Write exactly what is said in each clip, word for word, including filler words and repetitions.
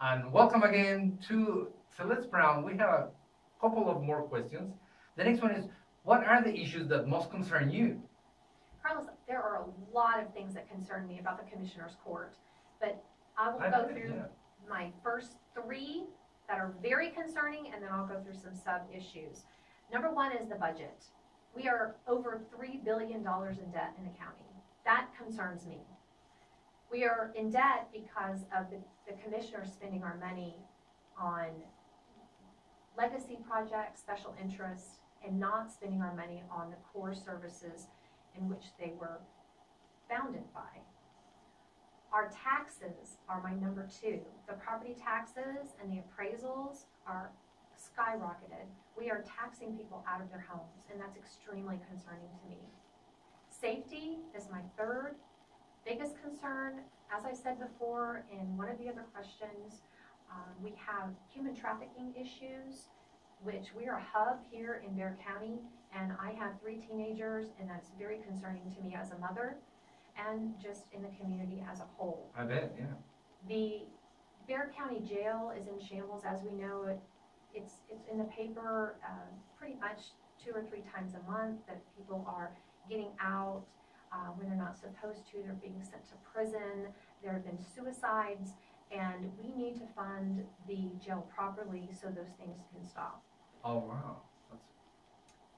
And welcome again to Celeste Brown. We have a couple of more questions. The next one is, what are the issues that most concern you? Carlos, there are a lot of things that concern me about the Commissioner's Court, but I will I go through yeah. my first three that are very concerning, and then I'll go through some sub-issues. Number one is the budget. We are over three billion dollars in debt in the county. That concerns me. We are in debt because of the, the commissioner spending our money on legacy projects, special interests, and not spending our money on the core services in which they were founded by. Our taxes are my number two. The property taxes and the appraisals are skyrocketed. We are taxing people out of their homes, and that's extremely concerning to me. Safety is my third biggest concern. As I said before in one of the other questions, um, we have human trafficking issues, which we are a hub here in Bexar County, and I have three teenagers, and that's very concerning to me as a mother and just in the community as a whole. I bet, yeah. The Bexar County Jail is in shambles, as we know. It, it's, it's in the paper uh, pretty much two or three times a month that people are getting out uh, when they're not supposed to. They're being sent to prison. There have been suicides, and we need to fund the jail properly so those things can stop. Oh, wow. That's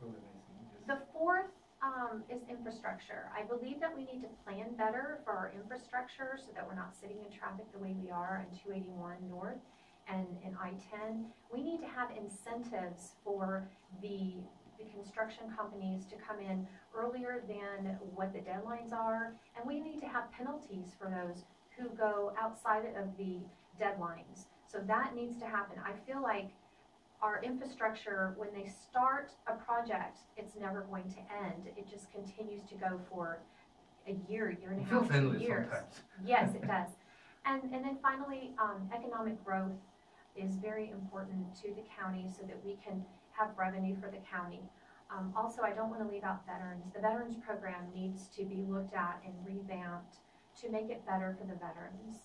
really amazing. The fourth um, is infrastructure. I believe that we need to plan better for our infrastructure so that we're not sitting in traffic the way we are on two eighty-one North and in I ten. We need to have incentives for the, the construction companies to come in earlier than what the deadlines are, and we need to have penalties for those who go outside of the deadlines. So that needs to happen. I feel like our infrastructure, when they start a project, it's never going to end. It just continues to go for a year, year and a half, two years. Sometimes. Yes, it does. And, and then finally, um, economic growth is very important to the county so that we can have revenue for the county. Um, also, I don't want to leave out veterans. The veterans program needs to be looked at and revamped to make it better for the veterans.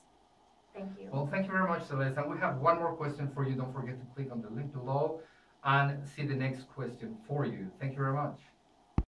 Thank you. Well, thank you very much, Celeste. And we have one more question for you. Don't forget to click on the link below and see the next question for you. Thank you very much.